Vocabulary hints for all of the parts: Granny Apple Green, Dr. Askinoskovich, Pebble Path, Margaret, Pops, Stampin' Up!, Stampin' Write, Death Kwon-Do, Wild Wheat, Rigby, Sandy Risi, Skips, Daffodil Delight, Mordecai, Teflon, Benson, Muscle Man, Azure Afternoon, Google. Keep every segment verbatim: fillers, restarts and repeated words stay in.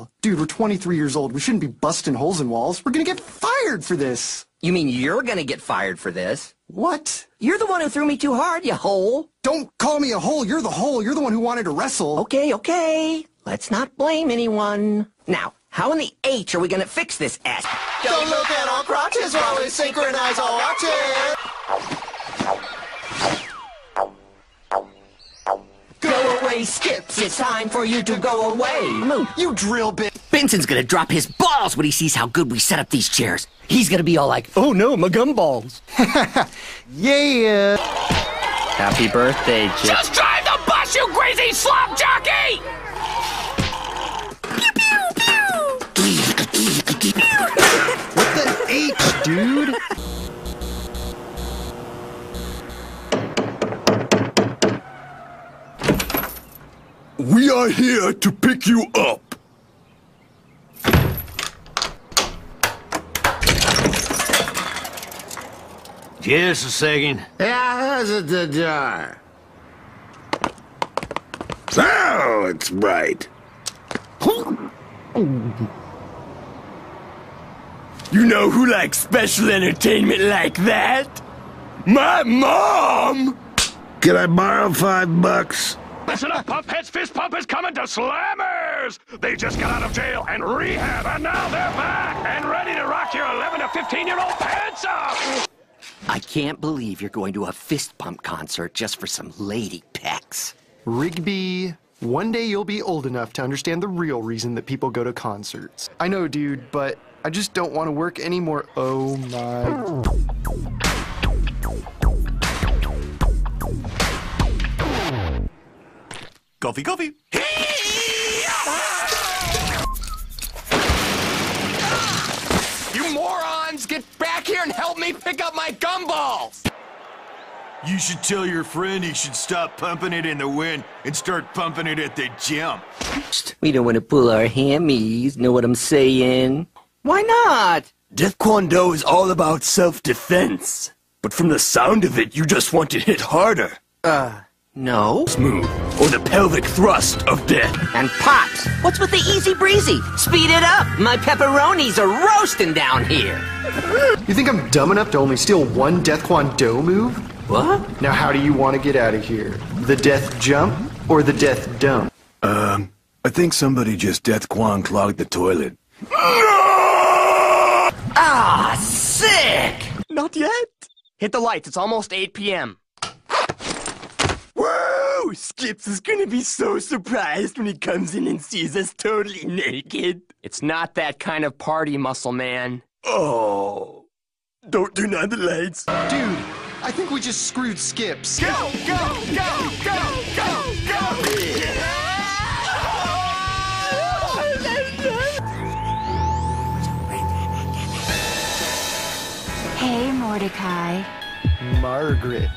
wall. Dude, we're twenty-three years old. We shouldn't be busting holes in walls. We're gonna get fired for this. You mean you're gonna get fired for this? What? You're the one who threw me too hard, you hole. Don't call me a hole. You're the hole. You're the one who wanted to wrestle. Okay, okay. Let's not blame anyone. Now, how in the H are we gonna fix this ass? Don't look at our crotches while we synchronize our watches. Go away, Skips. It's time for you to go away. Move, you drill bit. Benson's gonna drop his balls when he sees how good we set up these chairs. He's gonna be all like, oh no, my gumballs. Yeah. Happy birthday, Jip. Just drive the bus, you crazy slop jockey! Pew, pew, pew. What the H, dude? We are here to pick you up. Just a second. Yeah, how's it the jar? Oh, it's bright. You know who likes special entertainment like that? My mom! Can I borrow five bucks? Listen up, Pumpheads! Fist Pump is coming to Slammers! They just got out of jail and rehab, and now they're back and ready to rock your eleven to fifteen-year-old pants up! I can't believe you're going to a Fist Pump concert just for some lady pecs. Rigby, one day you'll be old enough to understand the real reason that people go to concerts. I know, dude, but I just don't want to work anymore. Oh, my... Coffee, coffee. Hey! Ah! You morons, get back here and help me pick up my gumballs! You should tell your friend he should stop pumping it in the wind and start pumping it at the gym. We don't want to pull our hammies, know what I'm saying? Why not? Death Kwon-Do is all about self-defense. But from the sound of it, you just want to hit harder. Uh... No. Smooth, or the pelvic thrust of death. And Pops, what's with the easy breezy? Speed it up! My pepperonis are roasting down here! You think I'm dumb enough to only steal one Death Kwon-Do move? What? Now how do you want to get out of here? The death jump, or the death dump? Um, I think somebody just Death Kwon clogged the toilet. No! Ah, sick! Not yet! Hit the lights, it's almost eight p m Whoa! Skips is gonna be so surprised when he comes in and sees us totally naked. It's not that kind of party, muscle man. Oh. Don't turn on the lights. Dude, I think we just screwed Skips. Go, go, go, go, go, go! Hey, Mordecai. Margaret.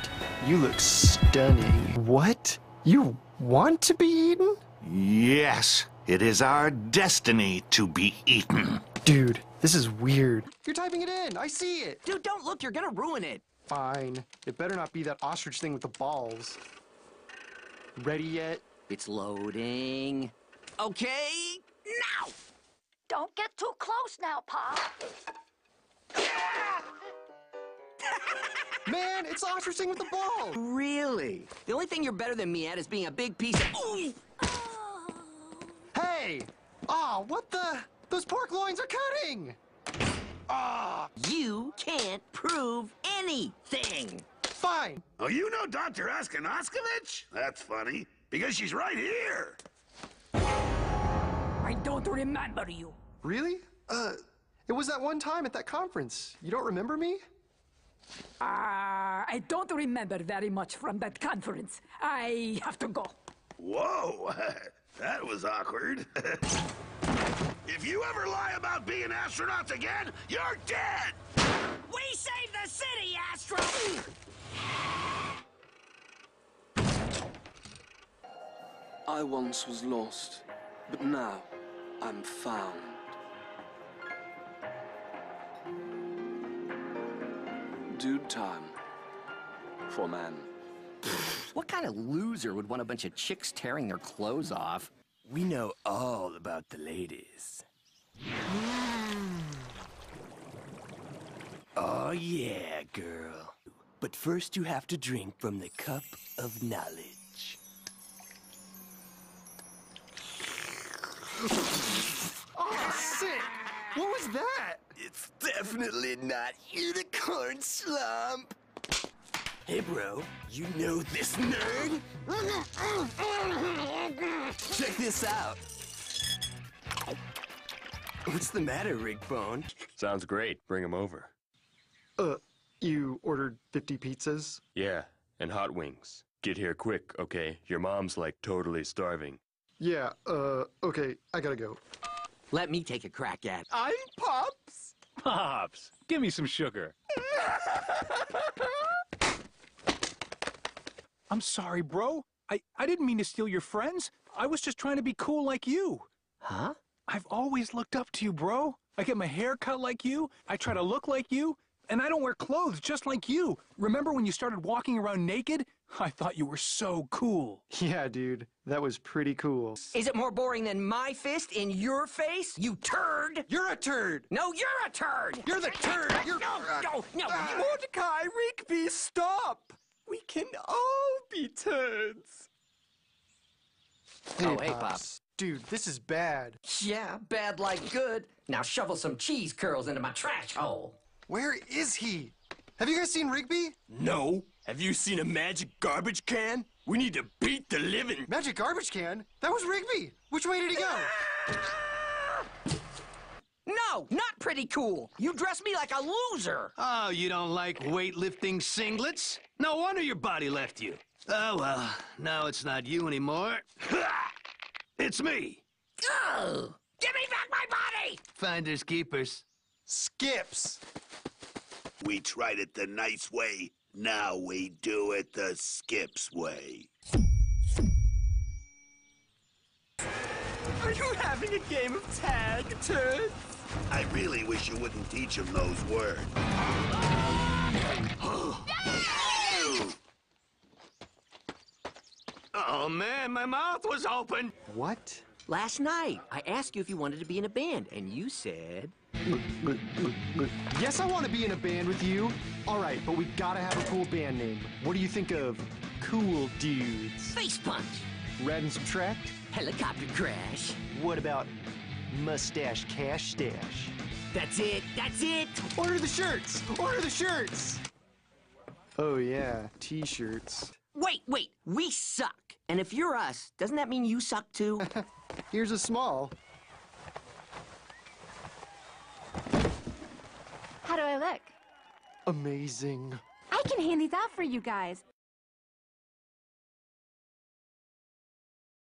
You look stunning. What? You want to be eaten? Yes, it is our destiny to be eaten. Dude, this is weird. You're typing it in. I see it. Dude, don't look. You're gonna ruin it. Fine. It better not be that ostrich thing with the balls. Ready yet? It's loading. Okay, now! Don't get too close now, Pop. Man, it's ostriching with the ball! Really? The only thing you're better than me at is being a big piece of... Ooh. Oh. Hey! Aw, oh, what the... Those pork loins are cutting! Ah! Oh. You can't prove anything! Fine! Oh, you know Doctor Askinoskovich? That's funny, because she's right here! I don't remember you. Really? Uh, it was that one time at that conference. You don't remember me? Uh, I don't remember very much from that conference. I have to go. Whoa, that was awkward. If you ever lie about being astronauts again, you're dead! We save the city, Astro! I once was lost, but now I'm found. Due time for man. What kind of loser would want a bunch of chicks tearing their clothes off? We know all about the ladies. Oh yeah, girl. But first you have to drink from the cup of knowledge. Oh, sick! What was that? It's definitely not unicorn slump. Hey, bro, you know this nerd? Check this out. What's the matter, Rigbone? Sounds great. Bring him over. Uh, you ordered fifty pizzas? Yeah, and hot wings. Get here quick, okay? Your mom's, like, totally starving. Yeah, uh, okay, I gotta go. Let me take a crack at it. I'm Pops. Pops, give me some sugar. I'm sorry, bro. I, I didn't mean to steal your friends. I was just trying to be cool like you. Huh? I've always looked up to you, bro. I get my hair cut like you. I try to look like you. And I don't wear clothes just like you. Remember when you started walking around naked? I thought you were so cool. Yeah, dude. That was pretty cool. Is it more boring than my fist in your face? You turd! You're a turd! No, you're a turd! You're the turd! You're... No, no, no! Uh, Mordecai, Rigby, stop! We can all be turds. Hey, oh, hey, Pops. Pops. Dude, this is bad. Yeah, bad like good. Now shovel some cheese curls into my trash hole. Where is he? Have you guys seen Rigby? No. Have you seen a magic garbage can? We need to beat the living. Magic garbage can? That was Rigby. Which way did he go? No, not pretty cool. You dress me like a loser. Oh, you don't like weightlifting singlets? No wonder your body left you. Oh, well, now it's not you anymore. It's me. Oh, give me back my body! Finders keepers. Skips. We tried it the nice way. Now we do it the Skips way. Are you having a game of tag, turds? I really wish you wouldn't teach him those words. Oh, man, my mouth was open. What? Last night, I asked you if you wanted to be in a band, and you said... Yes, I want to be in a band with you. All right, but we gotta have a cool band name. What do you think of Cool Dudes? Face Punch. Red and Subtract. Helicopter Crash. What about Mustache Cash Stash? That's it. That's it. Order the shirts. Order the shirts. Oh, yeah. T-shirts. Wait, wait. We suck. And if you're us, doesn't that mean you suck, too? Here's a small... How do I look? Amazing. I can hand these out for you guys.